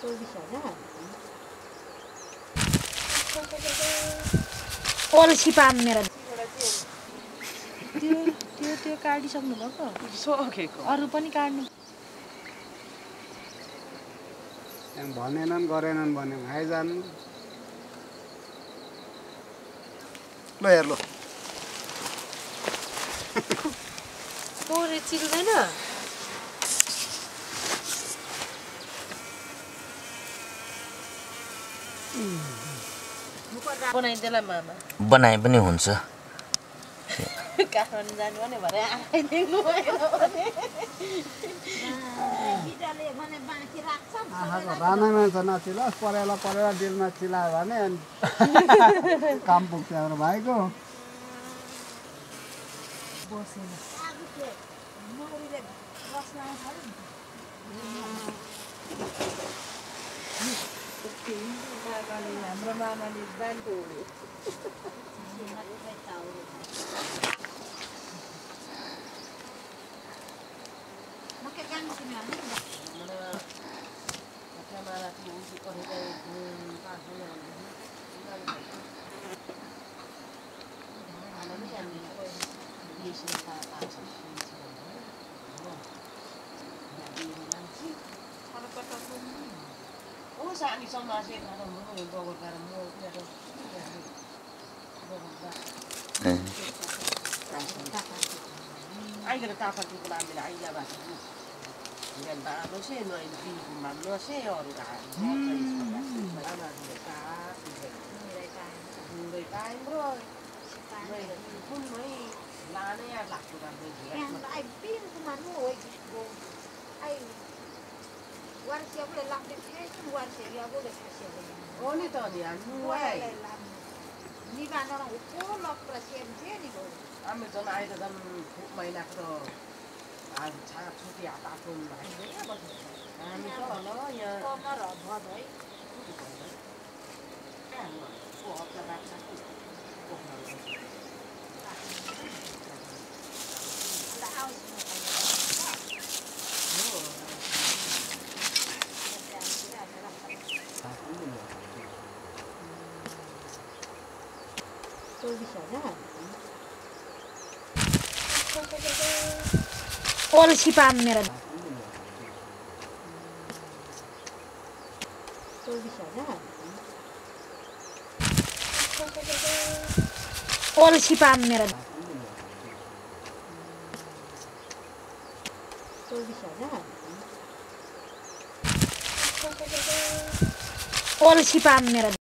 容疑者じゃないですね。All siapa merah? Dia dia card di sana bapak. So okay kok. Arupa ni card ni. Yang banenan, gorenan banen, hai zaman. Lo ya lo. Kau recil mana? बनाई दिला मामा बनाई बनी होन्सा कारण जानू ने बरे आई देखनु भने किटाले भने बाँकी राख्छ रानैमा जनातिला परेला परेला दिलमा चिला भने काम पुग्छ हाम्रो भाइको बसेन आगुते मौरीले बस्ना भयो ओके हाम्रो मामाले बानको मके गान्नु तिमी हामी मामाले तिमीले पढेको पास हो जानु हामी हामी यसले पास हुन्छ Usaha ni sama asyik, kalau mungkin bawa garam, mungkin ada bawa garam. Air kita apa tu kalau ambil air lepas tu, jangan tak ada sih, no ini bukan no sih orang dah. Lama mereka, mereka bro, mereka pun mereka lama ya tak sudah mereka. Yang air pin cuma no, air. Buat siapa le lap dipilih tu buat siapa boleh kasih. Oh ni tahu dia, buat. Ni mana orang ukur lap persiapan dia ni tu. Kami zaman ayat dalam mainak tu, cakap cuti apa pun main dia apa tu. Kami tu kalau yang kamera berapa baik. Kan, buat lepas satu. All siapa merah? All siapa merah? All siapa merah?